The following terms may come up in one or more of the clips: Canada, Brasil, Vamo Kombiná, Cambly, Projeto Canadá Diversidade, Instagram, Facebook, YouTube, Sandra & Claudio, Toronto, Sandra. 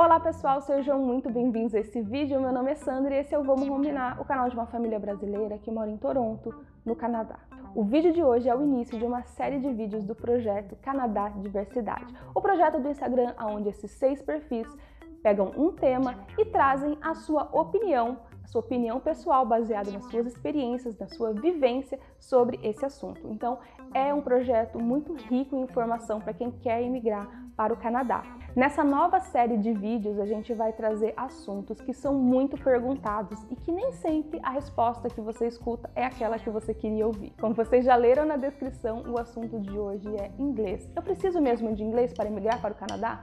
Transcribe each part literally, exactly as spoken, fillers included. Olá pessoal, sejam muito bem-vindos a esse vídeo. Meu nome é Sandra e esse é o Vamo Kombiná, o canal de uma família brasileira que mora em Toronto, no Canadá. O vídeo de hoje é o início de uma série de vídeos do Projeto Canadá Diversidade, o projeto do Instagram onde esses seis perfis pegam um tema e trazem a sua opinião, a sua opinião pessoal baseada nas suas experiências, na sua vivência sobre esse assunto. Então, é um projeto muito rico em informação para quem quer emigrar para o Canadá. Nessa nova série de vídeos, a gente vai trazer assuntos que são muito perguntados e que nem sempre a resposta que você escuta é aquela que você queria ouvir. Como vocês já leram na descrição, o assunto de hoje é inglês. Eu preciso mesmo de inglês para emigrar para o Canadá?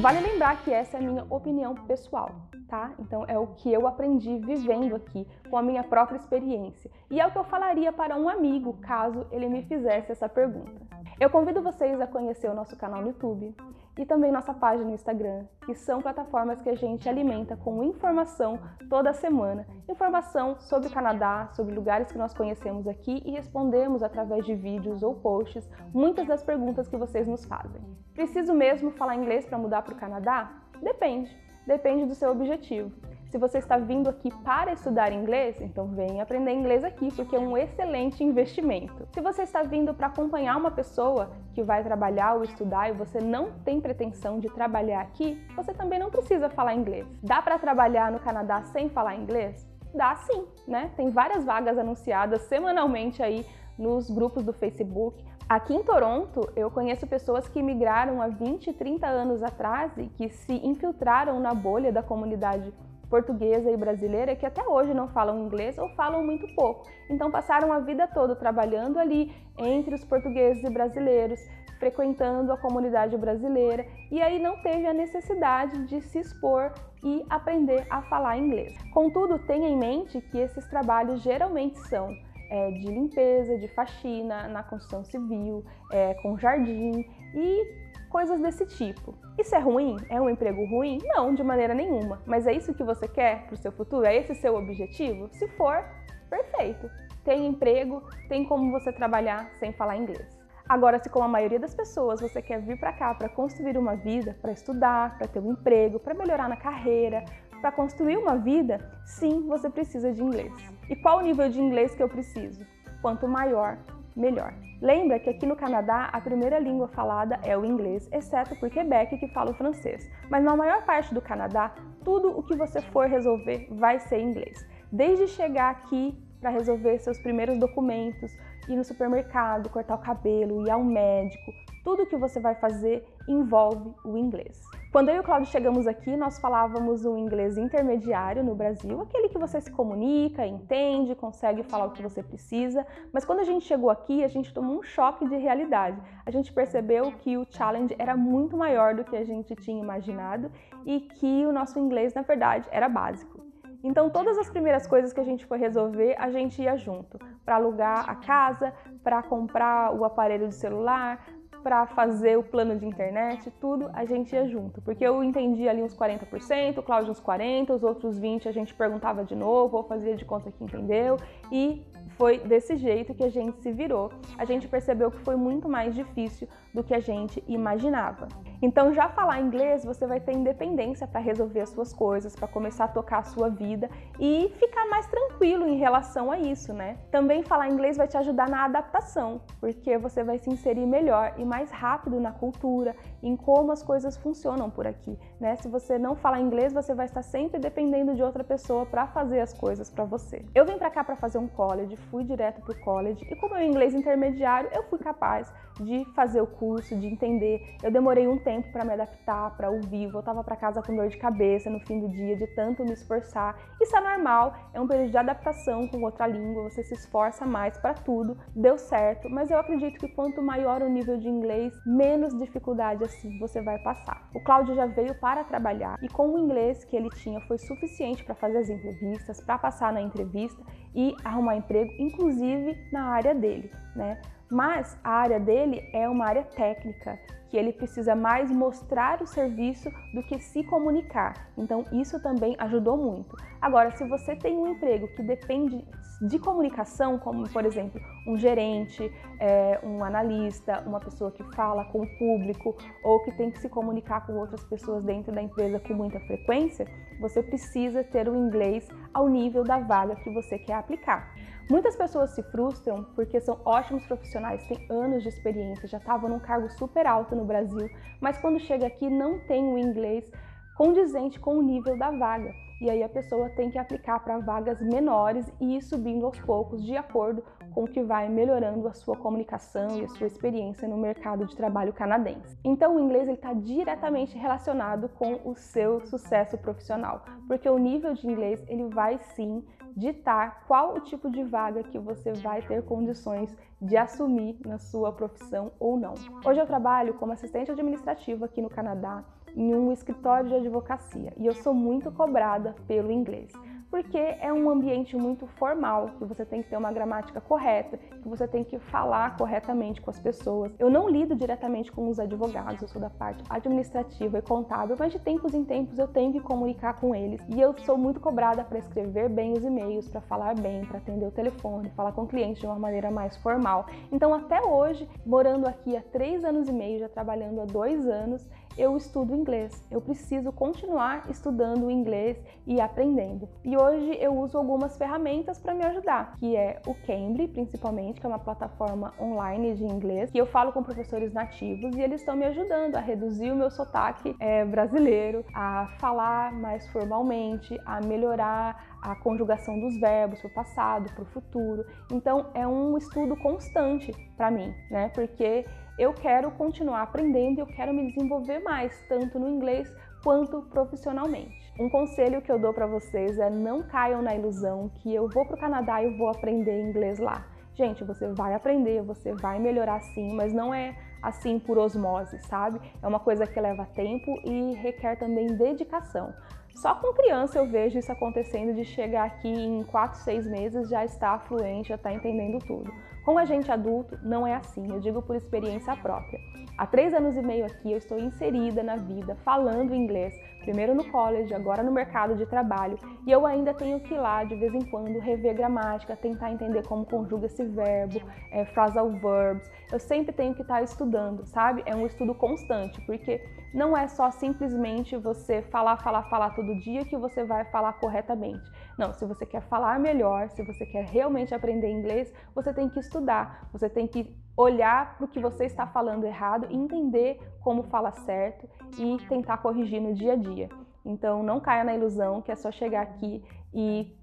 Vale lembrar que essa é a minha opinião pessoal, tá? Então é o que eu aprendi vivendo aqui, com a minha própria experiência. E é o que eu falaria para um amigo, caso ele me fizesse essa pergunta. Eu convido vocês a conhecer o nosso canal no YouTube e também nossa página no Instagram, que são plataformas que a gente alimenta com informação toda semana. Informação sobre o Canadá, sobre lugares que nós conhecemos aqui e respondemos através de vídeos ou posts muitas das perguntas que vocês nos fazem. Preciso mesmo falar inglês para mudar para o Canadá? Depende, depende do seu objetivo. Se você está vindo aqui para estudar inglês, então venha aprender inglês aqui, porque é um excelente investimento. Se você está vindo para acompanhar uma pessoa que vai trabalhar ou estudar e você não tem pretensão de trabalhar aqui, você também não precisa falar inglês. Dá para trabalhar no Canadá sem falar inglês? Dá sim, né? Tem várias vagas anunciadas semanalmente aí nos grupos do Facebook. Aqui em Toronto, eu conheço pessoas que migraram há vinte, trinta anos atrás e que se infiltraram na bolha da comunidade portuguesa e brasileira que até hoje não falam inglês ou falam muito pouco. Então passaram a vida toda trabalhando ali entre os portugueses e brasileiros, frequentando a comunidade brasileira e aí não teve a necessidade de se expor e aprender a falar inglês. Contudo, tenha em mente que esses trabalhos geralmente são É, de limpeza, de faxina, na construção civil, é, com jardim e coisas desse tipo. Isso é ruim? É um emprego ruim? Não, de maneira nenhuma. Mas é isso que você quer para o seu futuro? É esse seu objetivo? Se for, perfeito. Tem emprego, tem como você trabalhar sem falar inglês. Agora, se como a maioria das pessoas você quer vir para cá para construir uma vida, para estudar, para ter um emprego, para melhorar na carreira, para construir uma vida, sim, você precisa de inglês. E qual o nível de inglês que eu preciso? Quanto maior, melhor. Lembra que aqui no Canadá a primeira língua falada é o inglês, exceto por Quebec, que fala o francês. Mas na maior parte do Canadá, tudo o que você for resolver vai ser inglês. Desde chegar aqui para resolver seus primeiros documentos, ir no supermercado, cortar o cabelo, ir ao médico, tudo que você vai fazer envolve o inglês. Quando eu e o Cláudio chegamos aqui, nós falávamos um inglês intermediário no Brasil, aquele que você se comunica, entende, consegue falar o que você precisa, mas quando a gente chegou aqui, a gente tomou um choque de realidade. A gente percebeu que o challenge era muito maior do que a gente tinha imaginado e que o nosso inglês, na verdade, era básico. Então, todas as primeiras coisas que a gente foi resolver, a gente ia junto, para alugar a casa, para comprar o aparelho de celular, para fazer o plano de internet, tudo a gente ia junto, porque eu entendi ali uns quarenta por cento, o Cláudio uns quarenta por cento, os outros vinte por cento a gente perguntava de novo ou fazia de conta que entendeu, e foi desse jeito que a gente se virou. A gente percebeu que foi muito mais difícil do que a gente imaginava. Então, já falar inglês, você vai ter independência para resolver as suas coisas, para começar a tocar a sua vida e ficar mais tranquilo em relação a isso, né? Também falar inglês vai te ajudar na adaptação, porque você vai se inserir melhor e mais rápido na cultura, em como as coisas funcionam por aqui, né? Se você não falar inglês, você vai estar sempre dependendo de outra pessoa para fazer as coisas para você. Eu vim para cá para fazer um college, fui direto pro college e como meu inglês intermediário, eu fui capaz de fazer o curso, de entender. Eu demorei um tempo tempo para me adaptar, para ouvir, voltava para casa com dor de cabeça no fim do dia, de tanto me esforçar. Isso é normal, é um período de adaptação com outra língua, você se esforça mais para tudo, deu certo, mas eu acredito que quanto maior o nível de inglês, menos dificuldade assim você vai passar. O Cláudio já veio para trabalhar e com o inglês que ele tinha foi suficiente para fazer as entrevistas, para passar na entrevista e arrumar emprego, inclusive na área dele. né? Mas a área dele é uma área técnica, que ele precisa mais mostrar o serviço do que se comunicar. Então isso também ajudou muito. Agora, se você tem um emprego que depende de comunicação, como por exemplo um gerente, é, um analista, uma pessoa que fala com o público ou que tem que se comunicar com outras pessoas dentro da empresa com muita frequência, você precisa ter o inglês ao nível da vaga que você quer aplicar. Muitas pessoas se frustram porque são ótimos profissionais, têm anos de experiência, já estavam num cargo super alto no Brasil, mas quando chega aqui não tem o inglês condizente com o nível da vaga. E aí a pessoa tem que aplicar para vagas menores e ir subindo aos poucos de acordo com o que vai melhorando a sua comunicação e a sua experiência no mercado de trabalho canadense. Então o inglês está diretamente relacionado com o seu sucesso profissional, porque o nível de inglês ele vai sim ditar qual o tipo de vaga que você vai ter condições de assumir na sua profissão ou não. Hoje eu trabalho como assistente administrativa aqui no Canadá, em um escritório de advocacia, e eu sou muito cobrada pelo inglês, porque é um ambiente muito formal, que você tem que ter uma gramática correta, que você tem que falar corretamente com as pessoas. Eu não lido diretamente com os advogados, eu sou da parte administrativa e contábil, mas de tempos em tempos eu tenho que comunicar com eles, e eu sou muito cobrada para escrever bem os e-mails, para falar bem, para atender o telefone, falar com o cliente de uma maneira mais formal. Então até hoje, morando aqui há três anos e meio, já trabalhando há dois anos, eu estudo inglês, eu preciso continuar estudando o inglês e aprendendo. E hoje eu uso algumas ferramentas para me ajudar, que é o Cambly, principalmente, que é uma plataforma online de inglês, que eu falo com professores nativos e eles estão me ajudando a reduzir o meu sotaque é, brasileiro, a falar mais formalmente, a melhorar a conjugação dos verbos para o passado, para o futuro. Então é um estudo constante para mim, né? Porque eu quero continuar aprendendo e eu quero me desenvolver mais, tanto no inglês quanto profissionalmente. Um conselho que eu dou para vocês é não caiam na ilusão que eu vou para o Canadá e eu vou aprender inglês lá. Gente, você vai aprender, você vai melhorar sim, mas não é assim por osmose, sabe? É uma coisa que leva tempo e requer também dedicação. Só com criança eu vejo isso acontecendo, de chegar aqui em quatro, seis meses já está fluente, já está entendendo tudo. Com a gente adulto não é assim, eu digo por experiência própria. Há três anos e meio aqui eu estou inserida na vida, falando inglês, primeiro no college, agora no mercado de trabalho, e eu ainda tenho que ir lá de vez em quando rever gramática, tentar entender como conjuga esse verbo, é, phrasal verbs. Eu sempre tenho que estar estudando, sabe? É um estudo constante, porque não é só simplesmente você falar, falar, falar todo dia que você vai falar corretamente. Não, se você quer falar melhor, se você quer realmente aprender inglês, você tem que estudar, você tem que olhar para o que você está falando errado, entender como fala certo e tentar corrigir no dia a dia. Então não caia na ilusão que é só chegar aqui e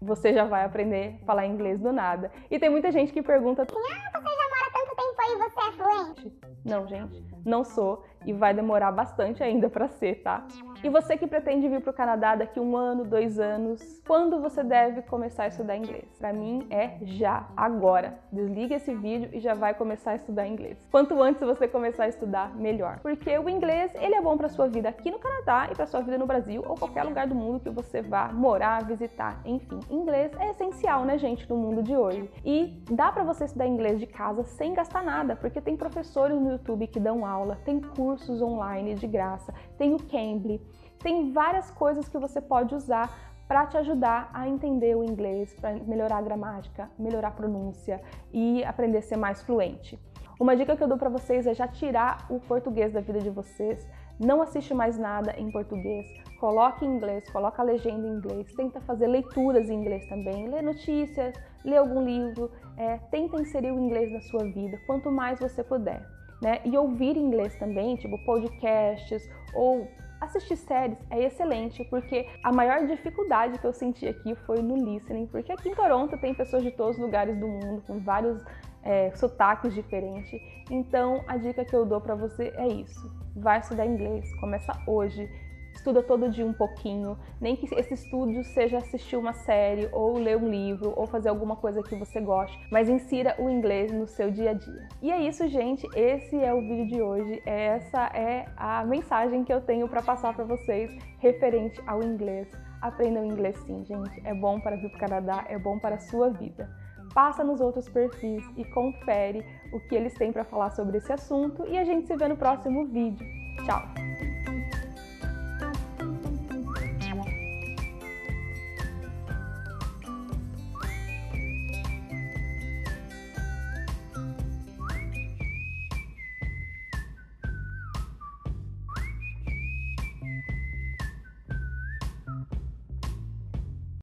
você já vai aprender a falar inglês do nada. E tem muita gente que pergunta: ah, você já mora tanto tempo aí, você é fluente? Não, gente, não sou, e vai demorar bastante ainda para ser, tá? E você que pretende vir para o Canadá daqui um ano, dois anos, quando você deve começar a estudar inglês? Para mim é já, agora. Desliga esse vídeo e já vai começar a estudar inglês. Quanto antes você começar a estudar, melhor. Porque o inglês, ele é bom para sua vida aqui no Canadá e para sua vida no Brasil ou qualquer lugar do mundo que você vá morar, visitar, enfim. Inglês é essencial, né, gente, no mundo de hoje. E dá para você estudar inglês de casa sem gastar nada, porque tem professores no YouTube que dão aula, tem cursos online de graça, tem o Cambly. Tem várias coisas que você pode usar para te ajudar a entender o inglês, para melhorar a gramática, melhorar a pronúncia e aprender a ser mais fluente. Uma dica que eu dou para vocês é já tirar o português da vida de vocês. Não assiste mais nada em português, coloque em inglês, coloca a legenda em inglês, tenta fazer leituras em inglês também, lê notícias, lê algum livro, é, tenta inserir o inglês na sua vida, quanto mais você puder, né? E ouvir inglês também, tipo podcasts ou assistir séries é excelente, porque a maior dificuldade que eu senti aqui foi no listening, porque aqui em Toronto tem pessoas de todos os lugares do mundo, com vários é, sotaques diferentes. Então a dica que eu dou pra você é isso: vai estudar inglês, começa hoje, estuda todo dia um pouquinho, nem que esse estudo seja assistir uma série, ou ler um livro, ou fazer alguma coisa que você goste, mas insira o inglês no seu dia a dia. E é isso, gente, esse é o vídeo de hoje, essa é a mensagem que eu tenho para passar para vocês referente ao inglês. Aprendam inglês sim, gente, é bom para vir para o Canadá, é bom para a sua vida. passa nos outros perfis e confere o que eles têm para falar sobre esse assunto e a gente se vê no próximo vídeo. Tchau!